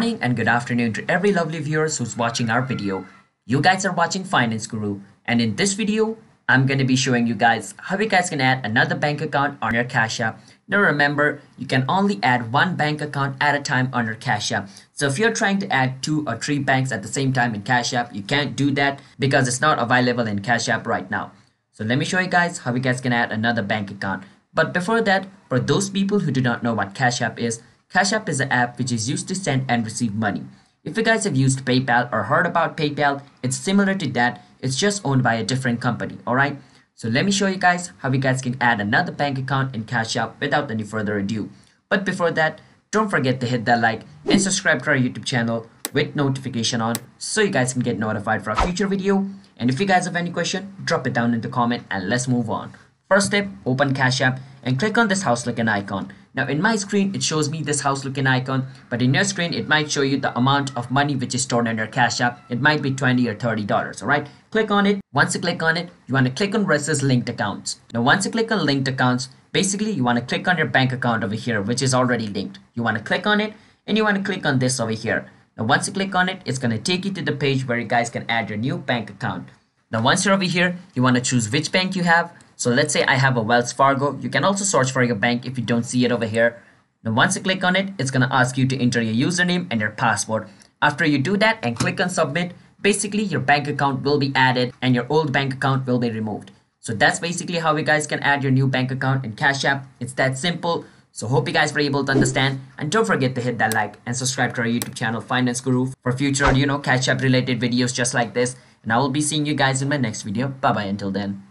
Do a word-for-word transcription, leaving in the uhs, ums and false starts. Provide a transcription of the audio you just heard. morning and good afternoon to every lovely viewers who's watching our video. You guys are watching Finance Guru, and in this video I'm going to be showing you guys how you guys can add another bank account on your Cash App. Now remember, you can only add one bank account at a time on your Cash App. So if you're trying to add two or three banks at the same time in Cash App, you can't do that because it's not available in Cash App right now. So let me show you guys how you guys can add another bank account. But before that, for those people who do not know what Cash App is, Cash App is an app which is used to send and receive money. If you guys have used PayPal or heard about PayPal, it's similar to that. It's just owned by a different company, alright? So let me show you guys how you guys can add another bank account in Cash App without any further ado. But before that, don't forget to hit that like and subscribe to our YouTube channel with notification on so you guys can get notified for our future video. And if you guys have any question, drop it down in the comment and let's move on. First step, open Cash App and click on this house looking icon. Now in my screen, it shows me this house looking icon, but in your screen, it might show you the amount of money which is stored in your Cash App. It might be twenty or thirty dollars, all right? Click on it. Once you click on it, you want to click on where it says linked accounts. Now once you click on linked accounts, basically you want to click on your bank account over here, which is already linked. You want to click on it and you want to click on this over here. Now once you click on it, it's going to take you to the page where you guys can add your new bank account. Now once you're over here, you want to choose which bank you have. So let's say I have a Wells Fargo. You can also search for your bank if you don't see it over here. Now once you click on it, it's going to ask you to enter your username and your password. After you do that and click on submit, basically your bank account will be added and your old bank account will be removed. So that's basically how you guys can add your new bank account in Cash App. It's that simple. So hope you guys were able to understand, and don't forget to hit that like and subscribe to our YouTube channel Finance Guru for future, you know, Cash App related videos just like this. And I will be seeing you guys in my next video. Bye bye until then.